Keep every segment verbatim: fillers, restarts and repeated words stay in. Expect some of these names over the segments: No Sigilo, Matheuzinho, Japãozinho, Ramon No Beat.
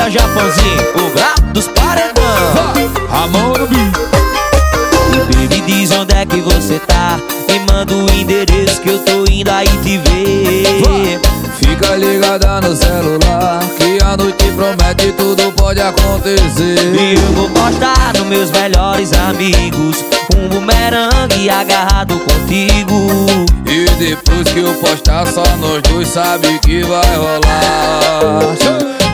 é o Japãozinho, o gato dos paredão. Ramon No Beat. E baby, diz onde é que você tá, me manda o endereço que eu tô indo aí te ver. Fica ligada no celular, que a noite promete, tudo pode acontecer. E eu vou postar nos meus melhores amigos um bumerangue agarrado contigo. E depois que eu postar, só nós dois sabe que vai rolar.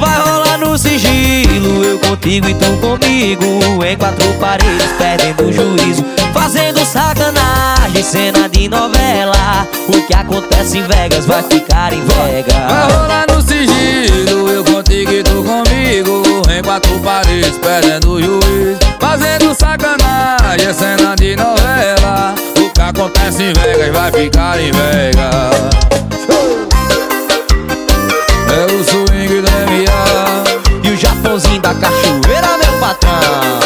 Vai rolar no sigilo, eu contigo e tu comigo, em quatro paredes perdendo o juízo, fazendo sacanagem, cena de novela. O que acontece em Vegas vai ficar em Vegas. Vai rolar no sigilo, eu contigo e tu comigo, em quatro paredes perdendo o juízo, fazendo sacanagem, cena de novela. O que acontece em Vegas vai ficar em Vegas. É o swing da M A e o Japãozinho da cachoeira, meu patrão.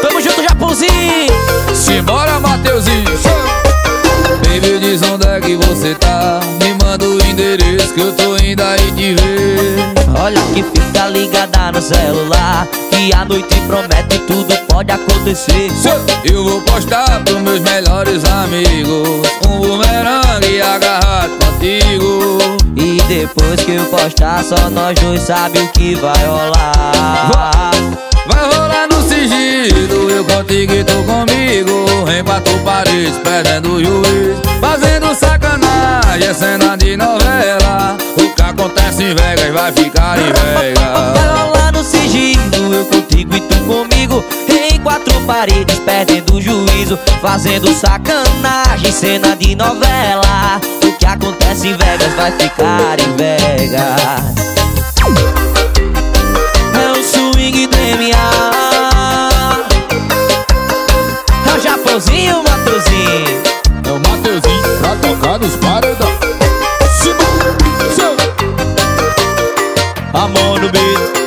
Tamo junto, Japãozinho. Simbora, Matheuzinho. Baby, diz onde é que você tá, me manda o endereço que eu tô indo aí te ver. Olha que fica ligada no celular, que a noite promete, tudo pode acontecer. Eu vou postar pros meus melhores amigos um bumerangue agarrado contigo. E depois que eu postar, só nós dois sabe o que vai rolar. Vai rolar no sigilo, eu contigo e tu comigo, em quatro paredes perdendo o juiz, fazendo sacanagem, é cena de novela. O que acontece em Vegas vai ficar em Vegas. Vai rolar no sigilo, eu contigo e tu comigo, em quatro paredes perdendo o juízo, fazendo sacanagem, cena de novela. O que acontece em Vegas vai ficar em Vegas. É o swing do M A, é o Japãozinho e o Matheuzinho. É o Matheuzinho pra tocar nos paredão. Amor no beat.